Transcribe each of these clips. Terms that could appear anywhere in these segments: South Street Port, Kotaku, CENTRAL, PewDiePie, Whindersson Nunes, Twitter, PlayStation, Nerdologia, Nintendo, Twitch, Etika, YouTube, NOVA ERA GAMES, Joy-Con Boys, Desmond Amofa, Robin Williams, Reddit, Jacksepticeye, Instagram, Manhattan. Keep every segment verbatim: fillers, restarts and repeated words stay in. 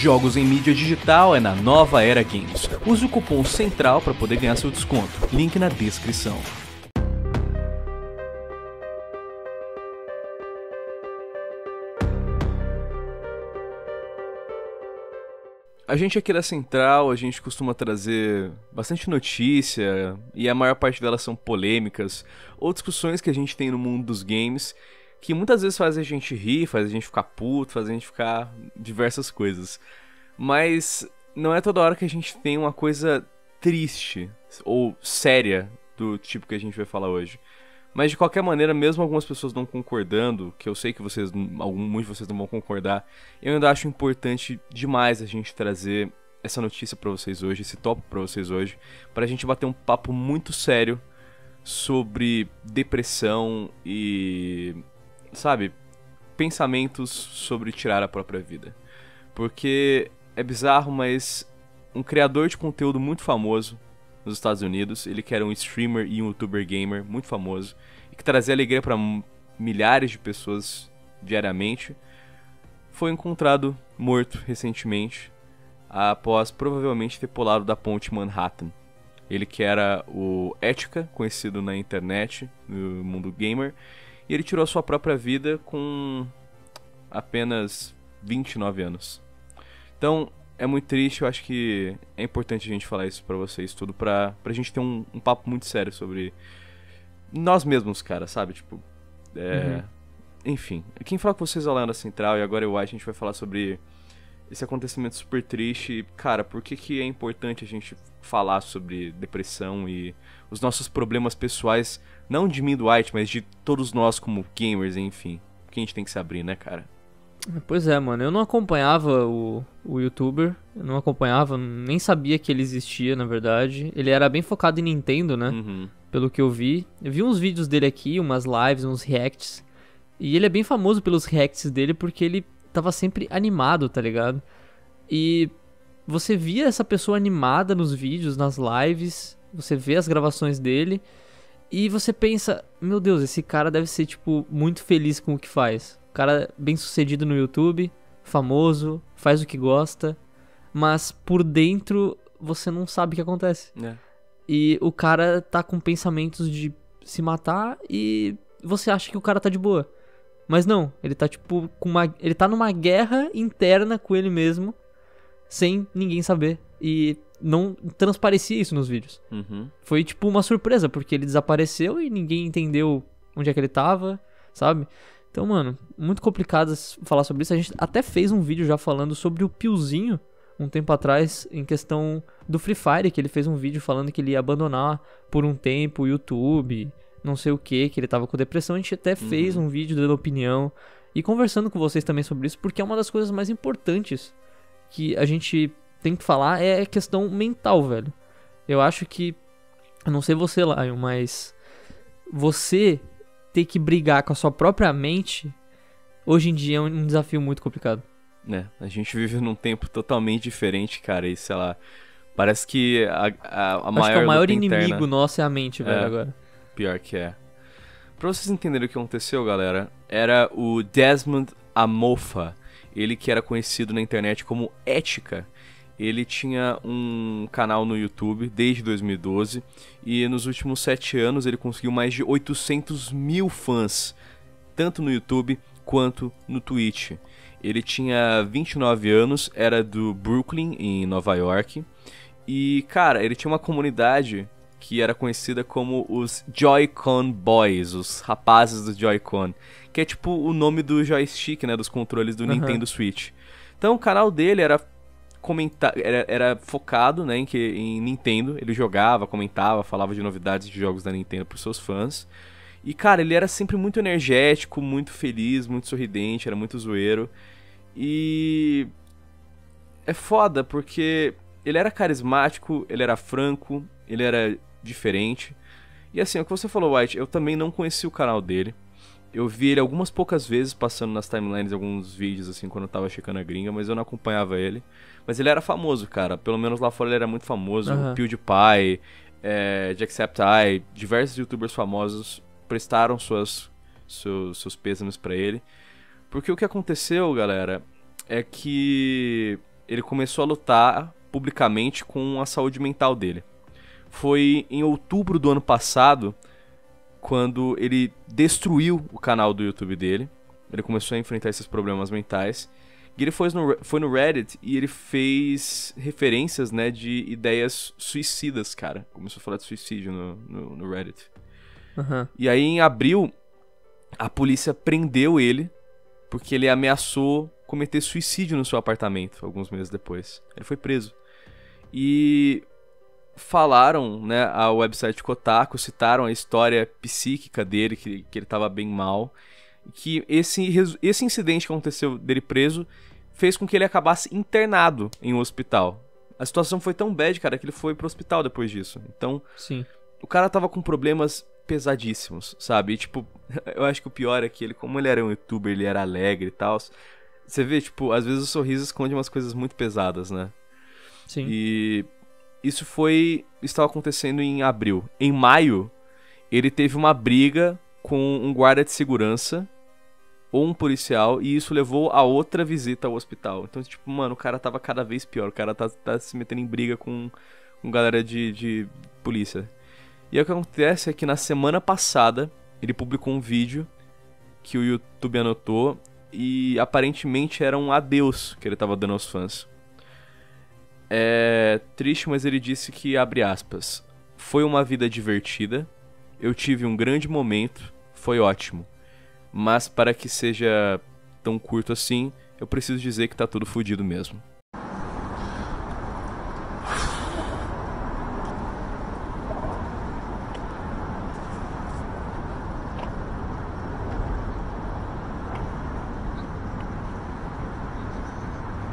Jogos em mídia digital é na Nova Era Games. Use o cupom CENTRAL para poder ganhar seu desconto. Link na descrição. A gente aqui da Central, a gente costuma trazer bastante notícia e a maior parte delas são polêmicas ou discussões que a gente tem no mundo dos games que muitas vezes fazem a gente rir, fazem a gente ficar puto, fazem a gente ficar diversas coisas. Mas não é toda hora que a gente tem uma coisa triste ou séria do tipo que a gente vai falar hoje. Mas de qualquer maneira, mesmo algumas pessoas não concordando, que eu sei que vocês, alguns de vocês não vão concordar, eu ainda acho importante demais a gente trazer essa notícia pra vocês hoje, esse tópico pra vocês hoje, pra gente bater um papo muito sério sobre depressão e, sabe, pensamentos sobre tirar a própria vida. Porque é bizarro, mas um criador de conteúdo muito famoso nos Estados Unidos, ele que era um streamer e um youtuber gamer muito famoso e que trazia alegria para milhares de pessoas diariamente, foi encontrado morto recentemente após provavelmente ter pulado da ponte Manhattan. Ele que era o Etika, conhecido na internet, no mundo gamer, e ele tirou a sua própria vida com apenas vinte e nove anos. Então é muito triste, eu acho que é importante a gente falar isso pra vocês tudo, pra, pra gente ter um, um papo muito sério sobre nós mesmos, cara, sabe? Tipo, é... Uhum. Enfim, quem fala com vocês é o Leandro Central e agora eu acho que a gente vai falar sobre esse acontecimento super triste. Cara, por que que é importante a gente falar sobre depressão e os nossos problemas pessoais, não de mim e do White, mas de todos nós como gamers, enfim. Porque a gente tem que se abrir, né, cara? Pois é, mano, eu não acompanhava o, o youtuber, eu não acompanhava, nem sabia que ele existia, na verdade. Ele era bem focado em Nintendo, né, uhum. Pelo que eu vi. Eu vi uns vídeos dele aqui, umas lives, uns reacts, e ele é bem famoso pelos reacts dele porque ele tava sempre animado, tá ligado? E você via essa pessoa animada nos vídeos, nas lives, você vê as gravações dele, e você pensa, meu Deus, esse cara deve ser, tipo, muito feliz com o que faz. Cara bem sucedido no YouTube, famoso, faz o que gosta, mas por dentro você não sabe o que acontece. É. E o cara tá com pensamentos de se matar e você acha que o cara tá de boa. Mas não, ele tá tipo com uma, ele tá numa guerra interna com ele mesmo, sem ninguém saber. E não transparecia isso nos vídeos. Uhum. Foi tipo uma surpresa, porque ele desapareceu e ninguém entendeu onde é que ele tava, sabe? Então, mano, muito complicado falar sobre isso. A gente até fez um vídeo já falando sobre o Piozinho, um tempo atrás, em questão do Free Fire, que ele fez um vídeo falando que ele ia abandonar por um tempo o YouTube, não sei o que, que ele tava com depressão. A gente até uhum. fez um vídeo dando opinião e conversando com vocês também sobre isso, porque é uma das coisas mais importantes que a gente tem que falar é a questão mental, velho. Eu acho que, eu não sei você, Lion, mas você ter que brigar com a sua própria mente, hoje em dia é um desafio muito complicado. É, a gente vive num tempo totalmente diferente, cara, e sei lá, parece que a, a, a maior... Acho que o maior inimigo interna... nosso é a mente, velho, é, agora. Pior que é. Pra vocês entenderem o que aconteceu, galera, era o Desmond Amofa, ele que era conhecido na internet como Etika. Ele tinha um canal no YouTube desde dois mil e doze e nos últimos sete anos ele conseguiu mais de oitocentos mil fãs, tanto no YouTube quanto no Twitch. Ele tinha vinte e nove anos, era do Brooklyn, em Nova York, e, cara, ele tinha uma comunidade que era conhecida como os Joy-Con Boys, os rapazes do Joy-Con, que é tipo o nome do joystick, né, dos controles do uhum. Nintendo Switch. Então o canal dele era... Comentar, era, era focado, né, em, que, em Nintendo, ele jogava, comentava, falava de novidades de jogos da Nintendo para os seus fãs. E, cara, ele era sempre muito energético, muito feliz, muito sorridente, era muito zoeiro. E é foda porque ele era carismático, ele era franco, ele era diferente. E assim, o que você falou, White, eu também não conheci o canal dele. Eu vi ele algumas poucas vezes passando nas timelines, alguns vídeos, assim, quando eu tava checando a gringa, mas eu não acompanhava ele. Mas ele era famoso, cara. Pelo menos lá fora ele era muito famoso. Uhum. PewDiePie, é, Jacksepticeye, diversos youtubers famosos prestaram suas, seus, seus pêsames pra ele. Porque o que aconteceu, galera, é que ele começou a lutar publicamente com a saúde mental dele. Foi em outubro do ano passado, quando ele destruiu o canal do YouTube dele. Ele começou a enfrentar esses problemas mentais. E ele foi no, foi no Reddit e ele fez referências, né, de ideias suicidas, cara. Começou a falar de suicídio no, no, no Reddit. Uhum. E aí, em abril, a polícia prendeu ele porque ele ameaçou cometer suicídio no seu apartamento alguns meses depois. Ele foi preso. E falaram, né, a website Kotaku, citaram a história psíquica dele, que, que ele tava bem mal. Que esse, esse incidente que aconteceu dele preso fez com que ele acabasse internado em um hospital. A situação foi tão bad, cara, que ele foi pro hospital depois disso. Então, sim, o cara tava com problemas pesadíssimos, sabe? E, tipo, eu acho que o pior é que ele, como ele era um youtuber, ele era alegre e tal. Você vê, tipo, às vezes o sorriso esconde umas coisas muito pesadas, né? Sim. E isso foi... estava acontecendo em abril. Em maio, ele teve uma briga com um guarda de segurança ou um policial, e isso levou a outra visita ao hospital. Então, tipo, mano, o cara tava cada vez pior. O cara tá, tá se metendo em briga com, com galera de, de polícia. E aí, o que acontece é que na semana passada ele publicou um vídeo que o YouTube anotou, e aparentemente era um adeus que ele tava dando aos fãs. É triste, mas ele disse que, abre aspas, "Foi uma vida divertida. Eu tive um grande momento, foi ótimo. Mas para que seja tão curto assim, eu preciso dizer que tá tudo fodido mesmo."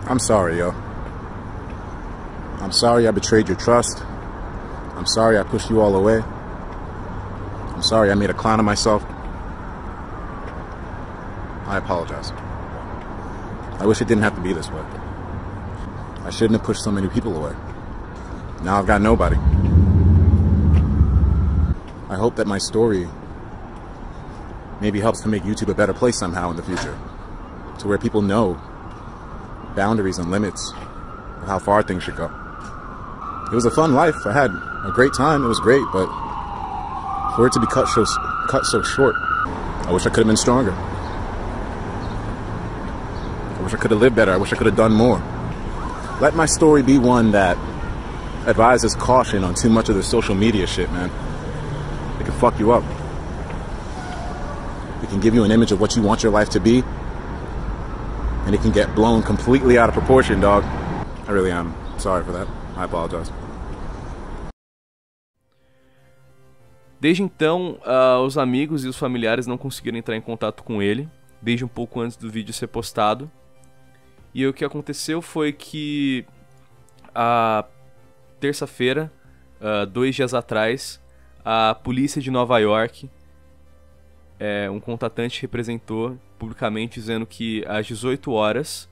I'm sorry, yo. I'm sorry I betrayed your trust. I'm sorry I pushed you all away. I'm sorry I made a clown of myself. I apologize. I wish it didn't have to be this way. I shouldn't have pushed so many people away. Now I've got nobody. I hope that my story maybe helps to make YouTube a better place somehow in the future, to where people know boundaries and limits of how far things should go. It was a fun life. I had a great time. It was great, but for it to be cut so, cut so short, I wish I could have been stronger. I wish I could have lived better. I wish I could have done more. Let my story be one that advises caution on too much of the social media shit, man. It can fuck you up. It can give you an image of what you want your life to be, and it can get blown completely out of proportion, dog. I really am sorry for that. I apologize. Desde então, uh, os amigos e os familiares não conseguiram entrar em contato com ele, desde um pouco antes do vídeo ser postado. E o que aconteceu foi que, a terça-feira, uh, dois dias atrás, a polícia de Nova York, é, um contatante representou publicamente dizendo que às dezoito horas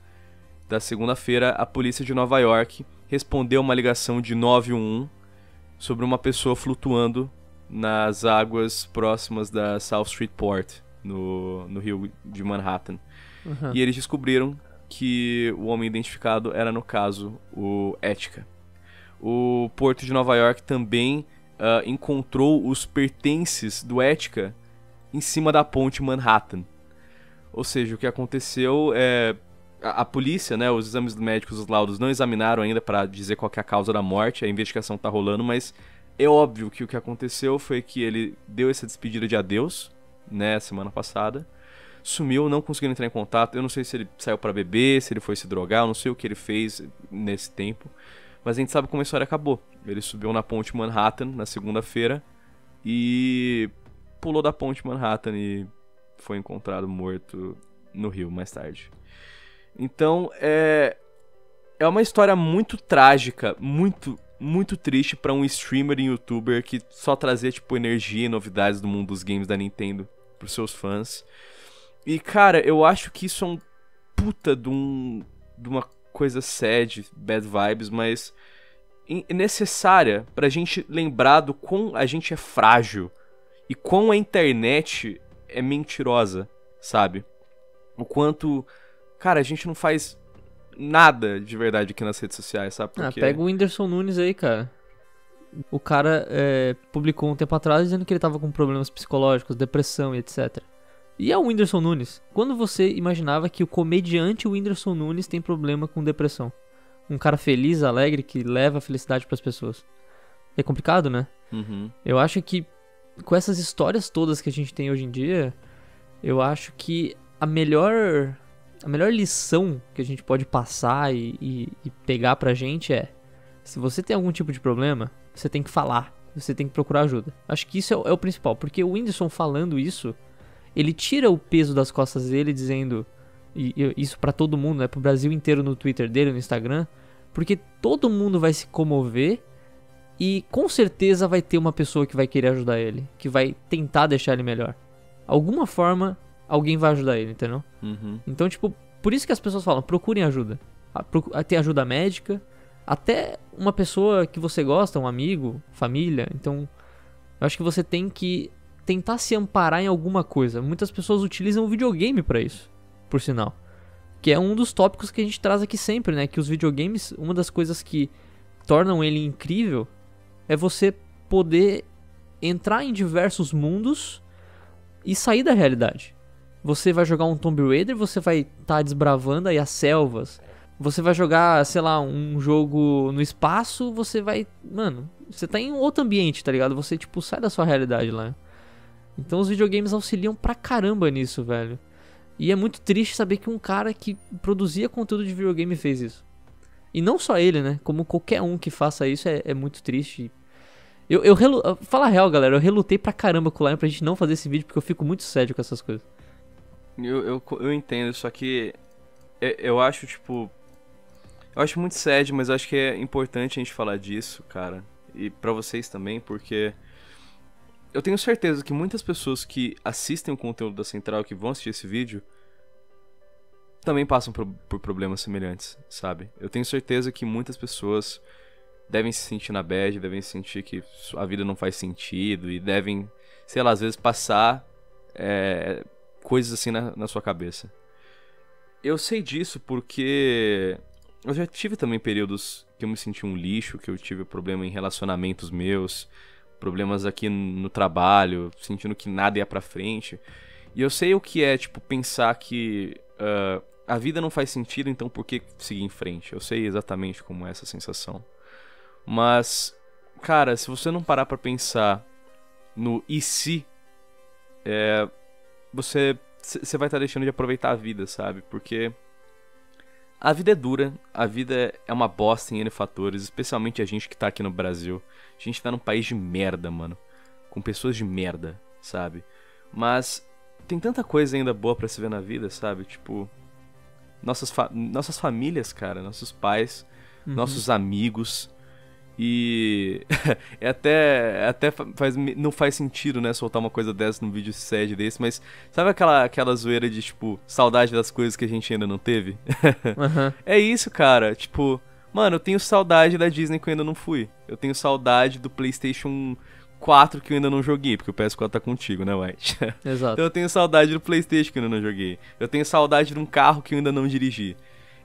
da segunda-feira, a polícia de Nova York respondeu uma ligação de nove um um sobre uma pessoa flutuando nas águas próximas da South Street Port, no, no rio de Manhattan. Uhum. E eles descobriram que o homem identificado era, no caso, o Etika. O porto de Nova York também uh, encontrou os pertences do Etika em cima da ponte Manhattan. Ou seja, o que aconteceu é... A, a polícia, né, os exames médicos, os laudos, não examinaram ainda para dizer qual que é a causa da morte. A investigação tá rolando, mas... é óbvio que o que aconteceu foi que ele deu essa despedida de adeus, né, semana passada. Sumiu, não conseguiu entrar em contato. Eu não sei se ele saiu pra beber, se ele foi se drogar, eu não sei o que ele fez nesse tempo. Mas a gente sabe como a história acabou. Ele subiu na ponte Manhattan na segunda-feira e pulou da ponte Manhattan e foi encontrado morto no rio mais tarde. Então, é... é uma história muito trágica, muito... muito triste pra um streamer e youtuber que só trazia, tipo, energia e novidades do mundo dos games da Nintendo pros seus fãs. E, cara, eu acho que isso é um puta de, um, de uma coisa sad, bad vibes, mas necessária pra gente lembrar do quão a gente é frágil e quão a internet é mentirosa, sabe? O quanto, cara, a gente não faz... nada de verdade aqui nas redes sociais, sabe? Porque... Ah, pega o Whindersson Nunes aí, cara. O cara é, publicou um tempo atrás dizendo que ele tava com problemas psicológicos, depressão e etcétera. E é o Whindersson Nunes. Quando você imaginava que o comediante Whindersson Nunes tem problema com depressão? Um cara feliz, alegre, que leva a felicidade pras pessoas. É complicado, né? Uhum. Eu acho que com essas histórias todas que a gente tem hoje em dia, eu acho que a melhor... A melhor lição que a gente pode passar e, e, e pegar pra gente é: se você tem algum tipo de problema, você tem que falar, você tem que procurar ajuda. Acho que isso é o, é o principal, porque o Whindersson falando isso, ele tira o peso das costas dele, dizendo e, e, isso pra todo mundo, né, pro Brasil inteiro, no Twitter dele, no Instagram, porque todo mundo vai se comover e com certeza vai ter uma pessoa que vai querer ajudar ele, que vai tentar deixar ele melhor. Alguma forma... alguém vai ajudar ele, entendeu? Uhum. Então, tipo, por isso que as pessoas falam, procurem ajuda. Tem ajuda médica, até uma pessoa que você gosta, um amigo, família. Então, eu acho que você tem que tentar se amparar em alguma coisa. Muitas pessoas utilizam o videogame pra isso, por sinal. Que é um dos tópicos que a gente traz aqui sempre, né? Que os videogames, uma das coisas que tornam ele incrível é você poder entrar em diversos mundos e sair da realidade. Você vai jogar um Tomb Raider, você vai estar tá desbravando aí as selvas. Você vai jogar, sei lá, um jogo no espaço, você vai... Mano, você tá em outro ambiente, tá ligado? Você, tipo, sai da sua realidade lá. Então os videogames auxiliam pra caramba nisso, velho. E é muito triste saber que um cara que produzia conteúdo de videogame fez isso. E não só ele, né? Como qualquer um que faça isso é, é muito triste. Eu, eu relu... Fala real, galera. Eu relutei pra caramba com o Lion pra gente não fazer esse vídeo, porque eu fico muito sério com essas coisas. Eu, eu, eu entendo, só que eu, eu acho, tipo... Eu acho muito sad, mas eu acho que é importante a gente falar disso, cara. E pra vocês também, porque... Eu tenho certeza que muitas pessoas que assistem o conteúdo da Central, que vão assistir esse vídeo, também passam por, por problemas semelhantes, sabe? Eu tenho certeza que muitas pessoas devem se sentir na bad, devem sentir que a vida não faz sentido, e devem, sei lá, às vezes passar... É... coisas assim na, na sua cabeça. Eu sei disso porque eu já tive também períodos que eu me senti um lixo, que eu tive problema em relacionamentos meus, problemas aqui no trabalho, sentindo que nada ia pra frente. E eu sei o que é, tipo, pensar que uh, a vida não faz sentido, então por que seguir em frente? Eu sei exatamente como é essa sensação. Mas, cara, se você não parar pra pensar no e se, é... você, você vai estar deixando de aproveitar a vida, sabe? Porque a vida é dura, a vida é uma bosta em N fatores, especialmente a gente que tá aqui no Brasil. A gente tá num país de merda, mano, com pessoas de merda, sabe? Mas tem tanta coisa ainda boa pra se ver na vida, sabe? Tipo, nossas, fa nossas famílias, cara, nossos pais, uhum. Nossos amigos... E é até, até faz, não faz sentido, né, soltar uma coisa dessa num vídeo sad desse, mas sabe aquela, aquela zoeira de, tipo, saudade das coisas que a gente ainda não teve? Uhum. É isso, cara, tipo, mano, eu tenho saudade da Disney que eu ainda não fui, eu tenho saudade do PlayStation quatro que eu ainda não joguei, porque o P S quatro tá contigo, né, White? Exato. Então eu tenho saudade do PlayStation que eu ainda não joguei, eu tenho saudade de um carro que eu ainda não dirigi.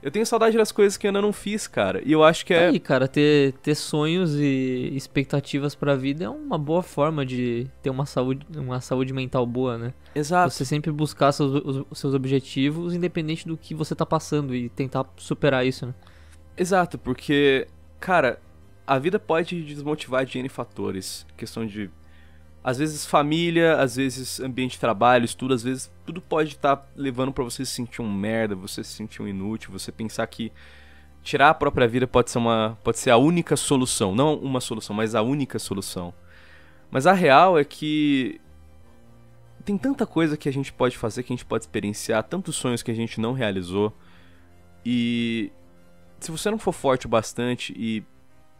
Eu tenho saudade das coisas que eu ainda não fiz, cara. E eu acho que é... Aí, cara, ter, ter sonhos e expectativas pra vida é uma boa forma de ter uma saúde, uma saúde mental boa, né? Exato. Você sempre buscar seus, os seus objetivos, independente do que você tá passando, e tentar superar isso, né? Exato, porque, cara, a vida pode desmotivar de N fatores. Questão de, às vezes, família, às vezes, ambiente de trabalho, estudo, às vezes... Tudo pode estar levando pra você se sentir um merda, você se sentir um inútil, você pensar que tirar a própria vida pode ser, uma, pode ser a única solução. Não uma solução, mas a única solução. Mas a real é que tem tanta coisa que a gente pode fazer, que a gente pode experienciar, tantos sonhos que a gente não realizou. E se você não for forte o bastante e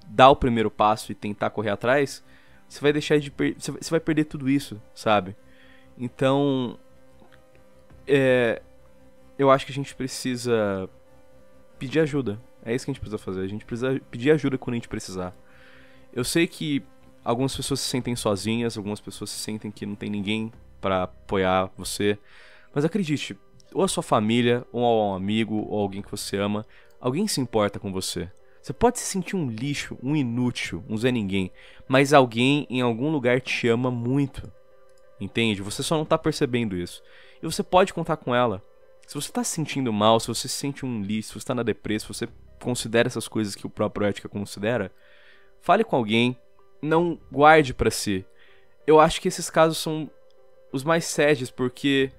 dar o primeiro passo e tentar correr atrás, você vai deixar de per- você vai perder tudo isso, sabe? Então... É, eu acho que a gente precisa pedir ajuda. É isso que a gente precisa fazer. A gente precisa pedir ajuda quando a gente precisar. Eu sei que algumas pessoas se sentem sozinhas, algumas pessoas se sentem que não tem ninguém pra apoiar você. Mas acredite, ou a sua família, ou um amigo, ou alguém que você ama, Alguém se importa com você. Você pode se sentir um lixo, um inútil, um Zé Ninguém, mas alguém em algum lugar te ama muito. Entende? Você só não tá percebendo isso. E você pode contar com ela. Se você tá se sentindo mal, se você se sente um lixo, se você tá na depressão, se você considera essas coisas que o próprio Etika considera, fale com alguém, não guarde pra si. Eu acho que esses casos são os mais sérios porque...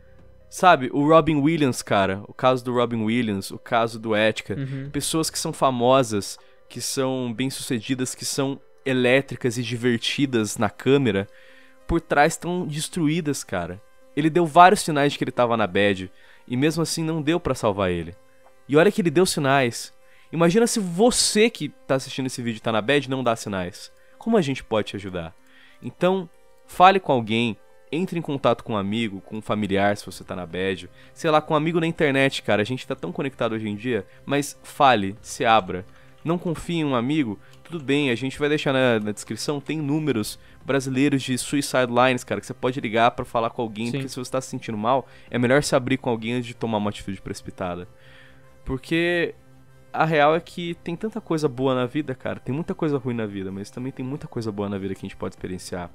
Sabe, o Robin Williams, cara, o caso do Robin Williams, o caso do Etika, uhum. Pessoas que são famosas, que são bem-sucedidas, que são elétricas e divertidas na câmera, por trás estão destruídas, cara. Ele deu vários sinais de que ele tava na bad, e mesmo assim não deu pra salvar ele. E olha que ele deu sinais. Imagina se você que tá assistindo esse vídeo e tá na bad não dá sinais. Como a gente pode te ajudar? Então, fale com alguém. Entre em contato com um amigo, com um familiar, se você tá na bad. Sei lá, com um amigo na internet, cara. A gente tá tão conectado hoje em dia. Mas fale, se abra. Não confie em um amigo. Tudo bem, a gente vai deixar na, na descrição. Tem números brasileiros de suicide lines, cara. Que você pode ligar pra falar com alguém. Sim. Porque se você tá se sentindo mal, é melhor se abrir com alguém antes de tomar uma atitude precipitada. Porque a real é que tem tanta coisa boa na vida, cara. Tem muita coisa ruim na vida. Mas também tem muita coisa boa na vida que a gente pode experienciar.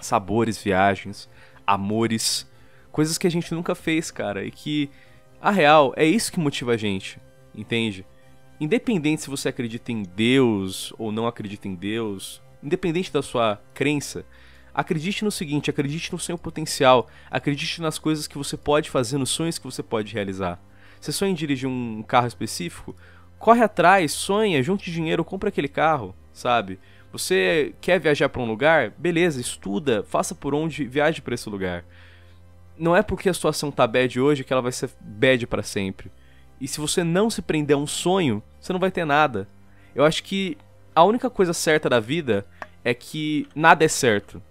Sabores, viagens, amores, coisas que a gente nunca fez, cara, e que, a real, é isso que motiva a gente, entende? Independente se você acredita em Deus ou não acredita em Deus, independente da sua crença, acredite no seguinte, acredite no seu potencial, acredite nas coisas que você pode fazer, nos sonhos que você pode realizar. Você sonha em dirigir um carro específico? Corre atrás, sonha, junte dinheiro, compra aquele carro, sabe? Você quer viajar pra um lugar? Beleza, estuda, faça por onde, viaje pra esse lugar. Não é porque a situação tá bad hoje que ela vai ser bad pra sempre. E se você não se prender a um sonho, você não vai ter nada. Eu acho que a única coisa certa da vida é que nada é certo.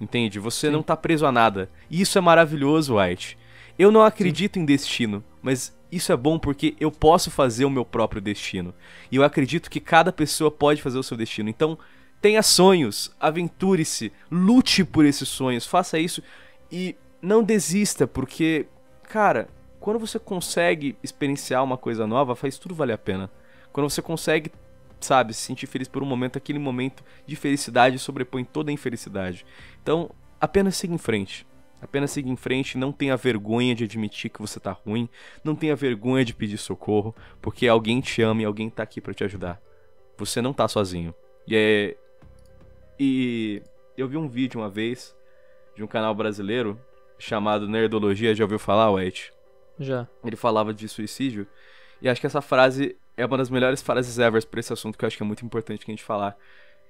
Entende? Você Sim. não tá preso a nada. E isso é maravilhoso, White. Eu não acredito Sim. em destino, mas... Isso é bom porque eu posso fazer o meu próprio destino. E eu acredito que cada pessoa pode fazer o seu destino. Então, tenha sonhos, aventure-se, lute por esses sonhos, faça isso e não desista. Porque, cara, quando você consegue experienciar uma coisa nova, faz tudo valer a pena. Quando você consegue, sabe, se sentir feliz por um momento, aquele momento de felicidade sobrepõe toda a infelicidade. Então, apenas siga em frente. Apenas siga em frente, não tenha vergonha de admitir que você tá ruim, não tenha vergonha de pedir socorro, porque alguém te ama e alguém tá aqui pra te ajudar. Você não tá sozinho. E, é... e eu vi um vídeo uma vez de um canal brasileiro chamado Nerdologia, já ouviu falar, White? Já. Ele falava de suicídio e acho que essa frase é uma das melhores frases ever pra esse assunto que eu acho que é muito importante que a gente falar,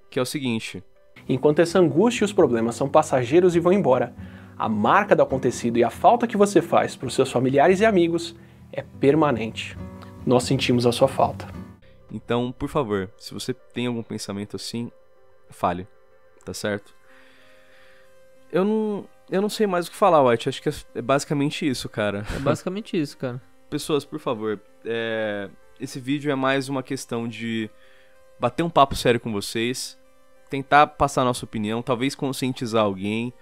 que é o seguinte. Enquanto essa angústia e os problemas são passageiros e vão embora, a marca do acontecido e a falta que você faz para os seus familiares e amigos é permanente. Nós sentimos a sua falta. Então, por favor, se você tem algum pensamento assim, fale, tá certo? Eu não, eu não sei mais o que falar, White. Acho que é basicamente isso, cara. É basicamente isso, cara. Pessoas, por favor, é... esse vídeo é mais uma questão de bater um papo sério com vocês, tentar passar a nossa opinião, talvez conscientizar alguém.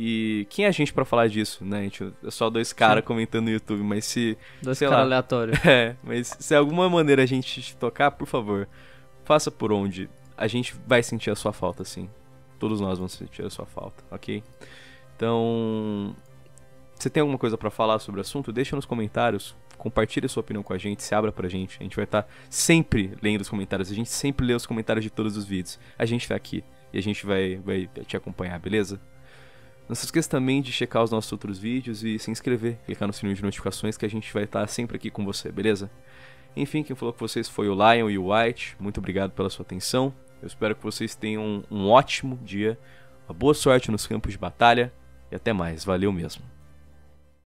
E quem é a gente pra falar disso, né? A gente é só dois caras comentando no YouTube, mas se... Dois caras aleatórios. É, mas se de alguma maneira a gente te tocar, por favor, faça por onde. A gente vai sentir a sua falta, sim. Todos nós vamos sentir a sua falta, ok? Então... Você tem alguma coisa pra falar sobre o assunto? Deixa nos comentários, compartilhe a sua opinião com a gente, se abra pra gente. A gente vai estar tá sempre lendo os comentários, a gente sempre lê os comentários de todos os vídeos. A gente tá aqui e a gente vai, vai te acompanhar, beleza? Não se esqueça também de checar os nossos outros vídeos e se inscrever, clicar no sininho de notificações que a gente vai estar sempre aqui com você, beleza? Enfim, quem falou com vocês foi o Lion e o White, muito obrigado pela sua atenção, eu espero que vocês tenham um ótimo dia, uma boa sorte nos campos de batalha e até mais, valeu mesmo.